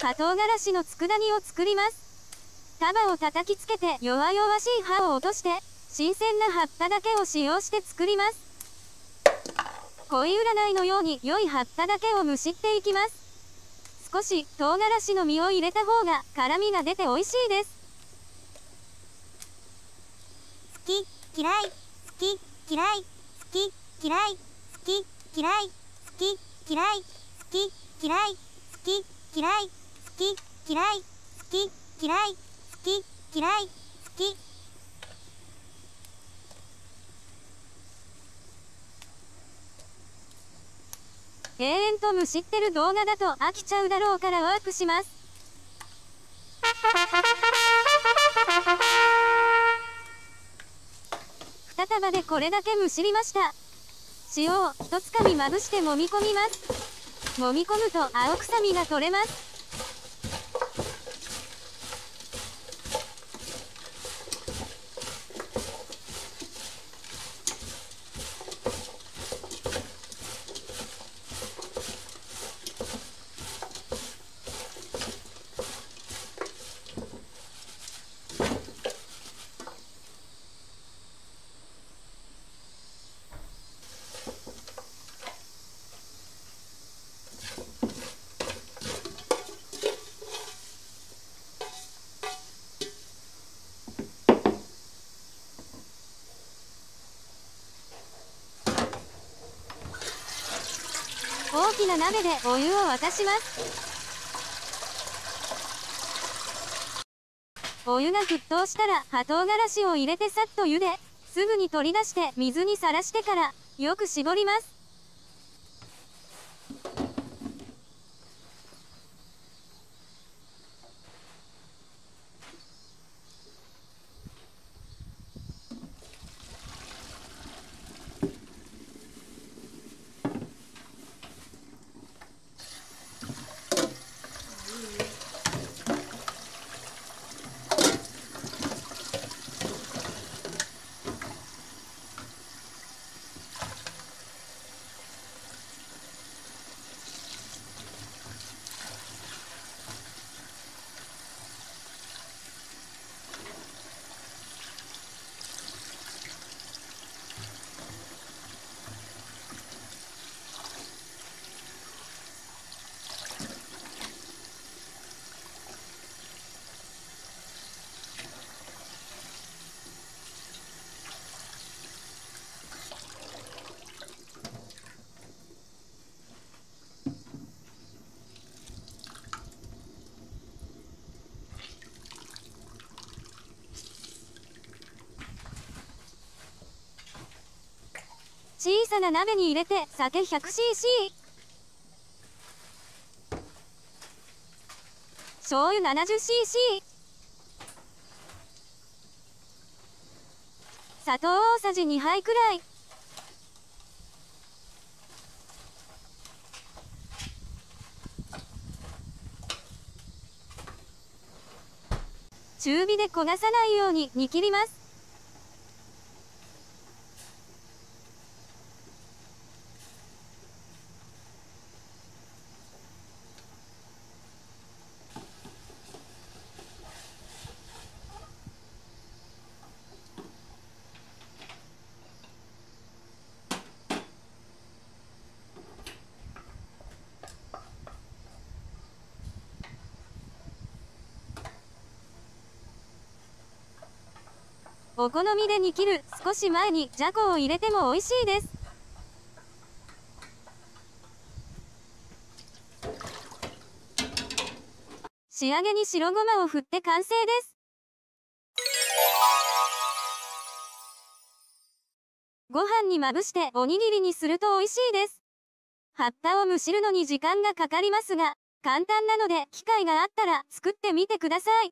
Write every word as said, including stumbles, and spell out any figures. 葉唐辛子の佃煮を作ります。束を叩きつけて弱々しい葉を落として新鮮な葉っぱだけを使用して作ります。恋占いのように良い葉っぱだけをむしっていきます。少し唐辛子の実を入れた方が辛みが出て美味しいです。好き嫌い好き嫌い好き嫌い好き嫌い好き嫌い好き嫌い好き嫌い好き嫌い好き嫌い好き嫌い好き。永遠とむしってる動画だと飽きちゃうだろうからワープします。に束でこれだけむしりました。塩をひとつかみまぶして揉み込みます。揉み込むと青臭みが取れます。大きな鍋でお湯を沸かします。お湯が沸騰したら葉唐辛子を入れてさっと茹ですぐに取り出して水にさらしてからよく絞ります。小さな鍋に入れて酒 ひゃくシーシー 醤油 ななじゅうシーシー 砂糖大さじにはいくらい、中火で焦がさないように煮切ります。お好みで煮切る少し前にじゃこを入れても美味しいです。仕上げに白ごまを振って完成です。ご飯にまぶしておにぎりにすると美味しいです。葉っぱをむしるのに時間がかかりますが簡単なので機会があったら作ってみてください。